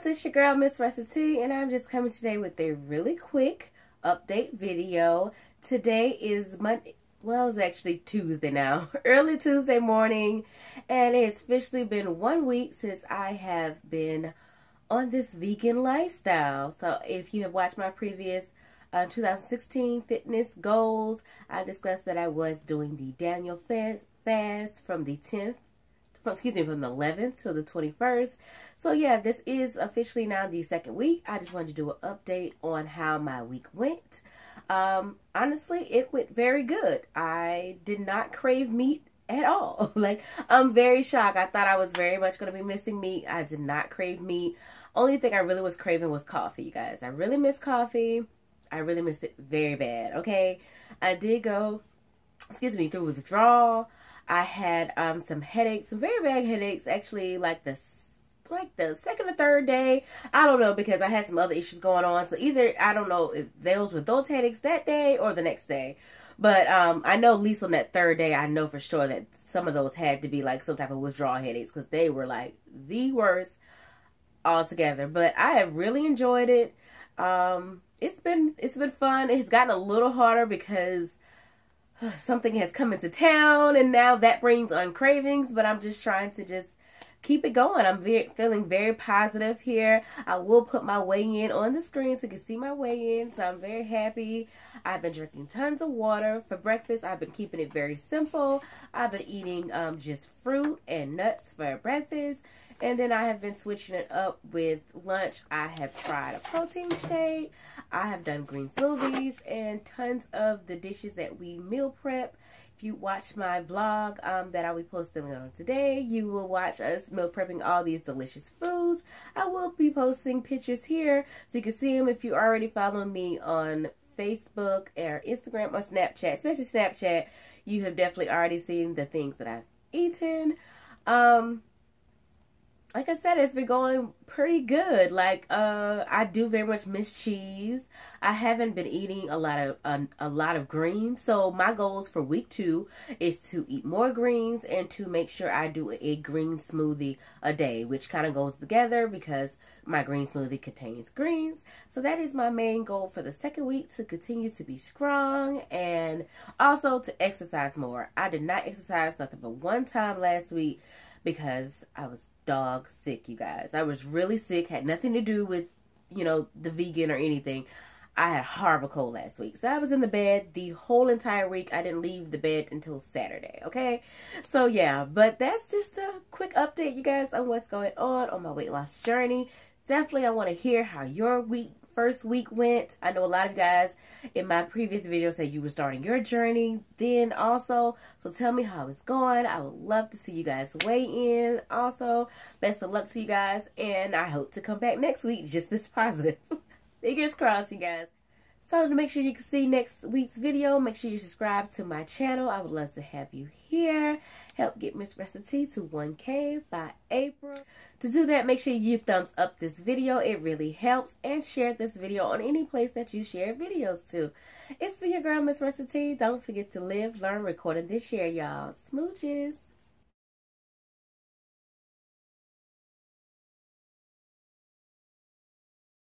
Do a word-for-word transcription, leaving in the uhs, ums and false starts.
up? It's your girl, Miss RessaT, and I'm just coming today with a really quick update video. Today is Monday, well, it's actually Tuesday now, early Tuesday morning, and it's officially been one week since I have been on this vegan lifestyle. So if you have watched my previous uh, two thousand sixteen fitness goals, I discussed that I was doing the Daniel Fast from the tenth. From, excuse me, from the eleventh to the twenty-first. So yeah, this is officially now the second week. I just wanted to do an update on how my week went. Um, honestly, it went very good. I did not crave meat at all. Like, I'm very shocked. I thought I was very much going to be missing meat. I did not crave meat. Only thing I really was craving was coffee, you guys. I really miss coffee. I really missed it very bad, okay? I did go, excuse me, through withdrawal. I had um, some headaches, some very bad headaches, actually, like the, like the second or third day. I don't know, because I had some other issues going on. So either, I don't know if those were those headaches that day or the next day. But um, I know at least on that third day, I know for sure that some of those had to be like some type of withdrawal headaches, because they were like the worst altogether. But I have really enjoyed it. Um, it's been, it's been fun. It's gotten a little harder because something has come into town, and now that brings on cravings, but I'm just trying to just keep it going. I'm very, feeling very positive here. I will put my weigh-in on the screen so you can see my weigh-in, so I'm very happy. I've been drinking tons of water. For breakfast, I've been keeping it very simple. I've been eating um, just fruit and nuts for breakfast, and then I have been switching it up with lunch. I have tried a protein shake. I have done green smoothies and tons of the dishes that we meal prep. If you watch my vlog um, that I'll be posting on today, you will watch us meal prepping all these delicious foods. I will be posting pictures here so you can see them if you already follow me on Facebook or Instagram or Snapchat. Especially Snapchat, you have definitely already seen the things that I've eaten. Um... Like I said, it's been going pretty good. Like, uh, I do very much miss cheese. I haven't been eating a lot of um, a lot of greens. So my goals for week two is to eat more greens and to make sure I do a green smoothie a day, which kind of goes together because my green smoothie contains greens. So that is my main goal for the second week, to continue to be strong and also to exercise more. I did not exercise nothing but one time last week because I was dog sick, you guys. I was really sick. Had nothing to do with, you know, the vegan or anything. I had a horrible cold last week. So I was in the bed the whole entire week. I didn't leave the bed until Saturday, okay? So yeah, but that's just a quick update, you guys, on what's going on on my weight loss journey. Definitely I want to hear how your week first week went. I know a lot of you guys in my previous video said you were starting your journey then also. So tell me how it's going. I would love to see you guys weigh in also. Best of luck to you guys, and I hope to come back next week just this positive. Fingers crossed, you guys. So to make sure you can see next week's video, make sure you subscribe to my channel. I would love to have you here. Help get Miss RessaT to one K by April. To do that, make sure you thumbs up this video. It really helps. And share this video on any place that you share videos to. It's been your girl, Miss RessaT. Don't forget to live, learn, record, and this year, y'all. Smooches.